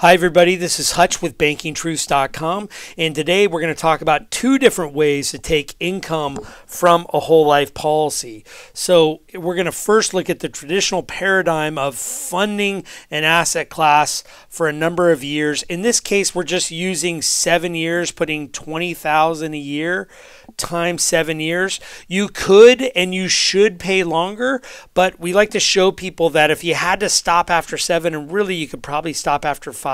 Hi everybody, this is Hutch with BankingTruths.com, and today we're going to talk about two different ways to take income from a whole life policy. So we're going to first look at the traditional paradigm of funding an asset class for a number of years. In this case, we're just using 7 years, putting $20,000 a year times 7 years. You could and you should pay longer, but we like to show people that if you had to stop after 7, and really you could probably stop after 5,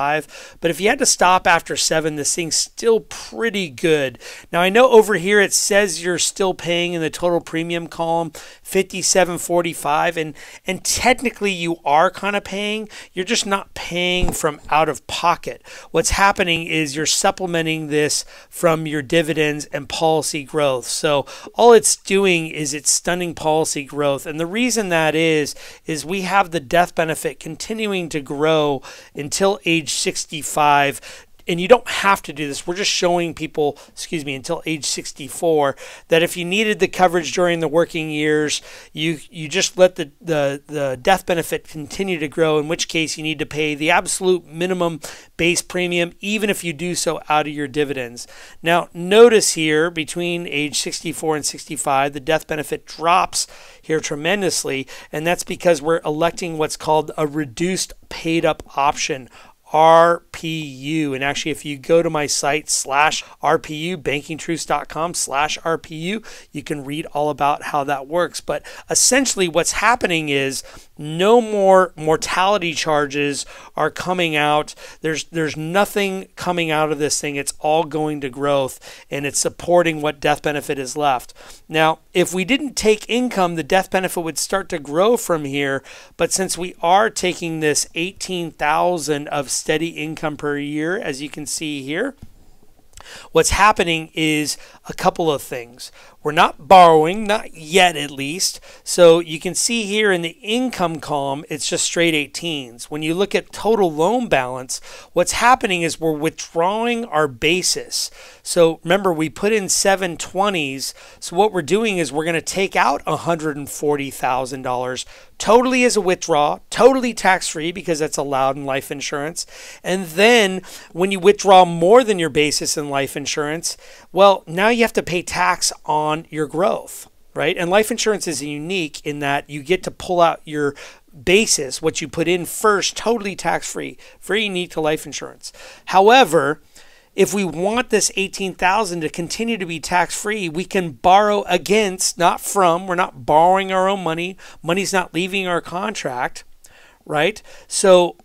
but if you had to stop after 7, this thing's still pretty good. Now I know over here it says you're still paying in the total premium column $57.45, and technically you are kind of paying. You're just not paying from out of pocket. What's happening is you're supplementing this from your dividends and policy growth. So all it's doing is it's stunning policy growth, and the reason that is we have the death benefit continuing to grow until age 65, and you don't have to do this. We're just showing people, excuse me, until age 64, that if you needed the coverage during the working years, you just let the death benefit continue to grow, in which case you need to pay the absolute minimum base premium, even if you do so out of your dividends. Now notice here, between age 64 and 65, the death benefit drops here tremendously, and that's because we're electing what's called a reduced paid up option, RPU. And actually, if you go to my site /RPU, bankingtruths.com/RPU, you can read all about how that works. But essentially what's happening is no more mortality charges are coming out. There's nothing coming out of this thing. It's all going to growth, and it's supporting what death benefit is left. Now, if we didn't take income, the death benefit would start to grow from here. But since we are taking this $18,000 of steady income per year, as you can see here, what's happening is a couple of things. We're not borrowing, not yet at least. So you can see here in the income column, it's just straight 18s. When you look at total loan balance, what's happening is we're withdrawing our basis. So remember, we put in 720s. So what we're doing is we're going to take out $140,000 totally as a withdrawal, totally tax-free, because that's allowed in life insurance. And then when you withdraw more than your basis in life insurance, well, now you have to pay tax on your growth, right? And life insurance is unique in that you get to pull out your basis, what you put in first, totally tax-free, very unique to life insurance. However, if we want this $18,000 to continue to be tax-free, we can borrow against, not from. We're not borrowing our own money. Money's not leaving our contract, right? So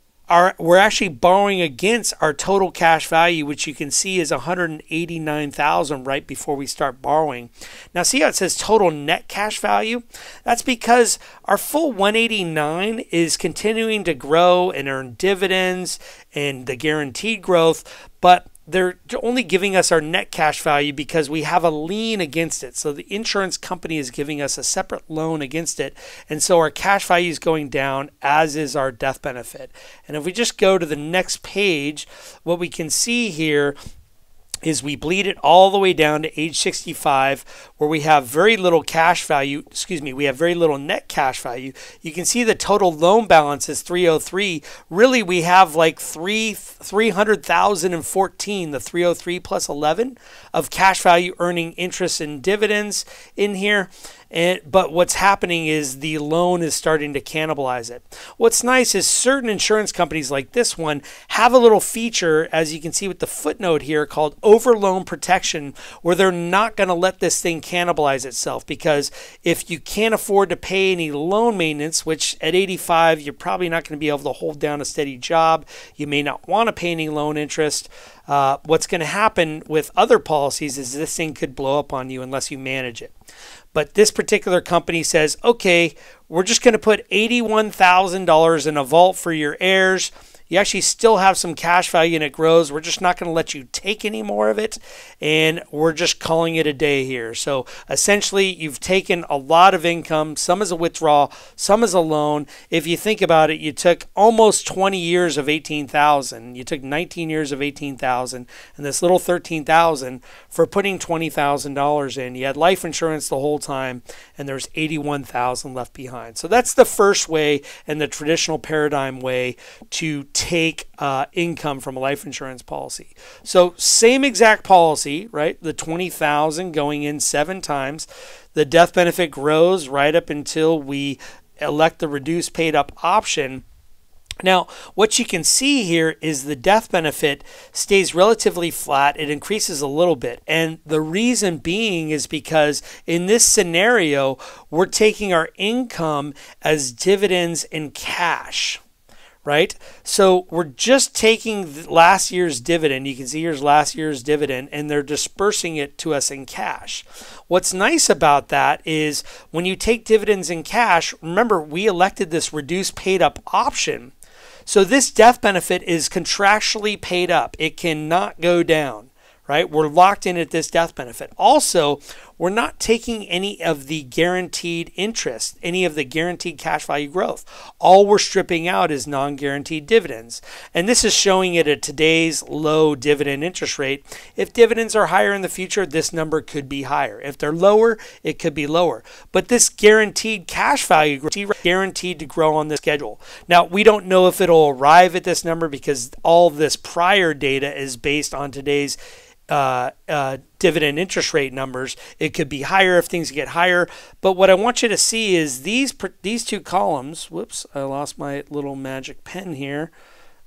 we're actually borrowing against our total cash value, which you can see is $189,000 right before we start borrowing. Now see how it says total net cash value? That's because our full $189,000 is continuing to grow and earn dividends and the guaranteed growth, but they're only giving us our net cash value because we have a lien against it. So the insurance company is giving us a separate loan against it. And so our cash value is going down, as is our death benefit. And if we just go to the next page, what we can see here is we bleed it all the way down to age 65, where we have very little cash value, excuse me, we have very little net cash value. You can see the total loan balance is 303. Really, we have like 300,014, the 303 plus 11 of cash value earning interest and dividends in here. But what's happening is the loan is starting to cannibalize it. What's nice is certain insurance companies like this one have a little feature, as you can see with the footnote here, called overloan protection, where they're not going to let this thing cannibalize itself, because if you can't afford to pay any loan maintenance, which at 85 you're probably not going to be able to hold down a steady job, you may not want to pay any loan interest. What's going to happen with other policies is this thing could blow up on you unless you manage it. But this particular company says, okay, we're just going to put $81,000 in a vault for your heirs. You actually still have some cash value and it grows. We're just not going to let you take any more of it, and we're just calling it a day here. So essentially you've taken a lot of income, some as a withdrawal, some as a loan. If you think about it, you took almost 20 years of 18,000. You took 19 years of 18,000 and this little 13,000 for putting $20,000 in. You had life insurance the whole time, and there's 81,000 left behind. So that's the first way, and the traditional paradigm way to take income from a life insurance policy. So same exact policy, right? The $20,000 going in 7 times. The death benefit grows right up until we elect the reduced paid up option. Now, what you can see here is the death benefit stays relatively flat. It increases a little bit. And the reason being is because in this scenario, we're taking our income as dividends in cash, right? So we're just taking last year's dividend. You can see here's last year's dividend, and they're dispersing it to us in cash. What's nice about that is when you take dividends in cash, remember we elected this reduced paid up option. So this death benefit is contractually paid up. It cannot go down, right? We're locked in at this death benefit. Also, we're not taking any of the guaranteed interest, any of the guaranteed cash value growth. All we're stripping out is non-guaranteed dividends. And this is showing it at today's low dividend interest rate. If dividends are higher in the future, this number could be higher. If they're lower, it could be lower. But this guaranteed cash value growth, guaranteed to grow on the schedule. Now, we don't know if it'll arrive at this number because all this prior data is based on today's dividend interest rate numbers. It could be higher if things get higher. But what I want you to see is these two columns. Whoops, I lost my little magic pen here.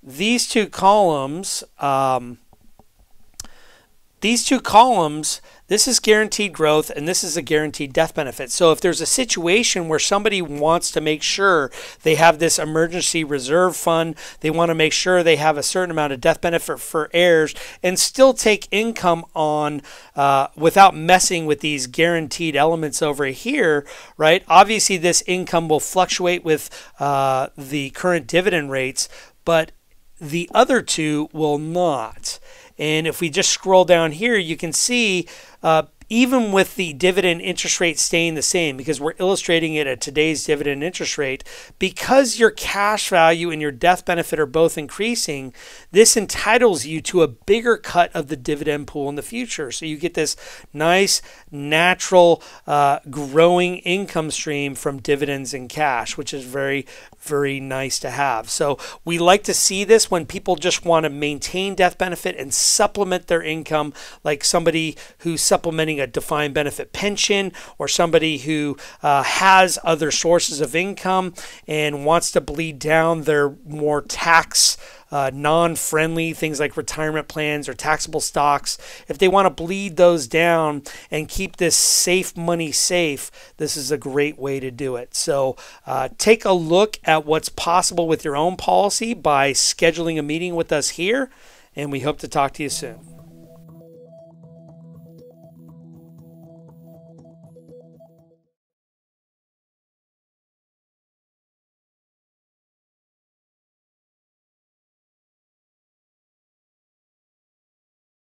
These two columns. This is guaranteed growth and this is a guaranteed death benefit. So if there's a situation where somebody wants to make sure they have this emergency reserve fund, they want to make sure they have a certain amount of death benefit for heirs and still take income on without messing with these guaranteed elements over here, right? Obviously, this income will fluctuate with the current dividend rates, but the other two will not. And if we just scroll down here, you can see even with the dividend interest rate staying the same, because we're illustrating it at today's dividend interest rate, because your cash value and your death benefit are both increasing, this entitles you to a bigger cut of the dividend pool in the future. So you get this nice, natural, growing income stream from dividends and cash, which is very, very nice to have. So we like to see this when people just want to maintain death benefit and supplement their income, like somebody who's supplementing a defined benefit pension or somebody who has other sources of income and wants to bleed down their more tax non-friendly things like retirement plans or taxable stocks. If they want to bleed those down and keep this safe money safe, this is a great way to do it. So take a look at what's possible with your own policy by scheduling a meeting with us here, and we hope to talk to you soon.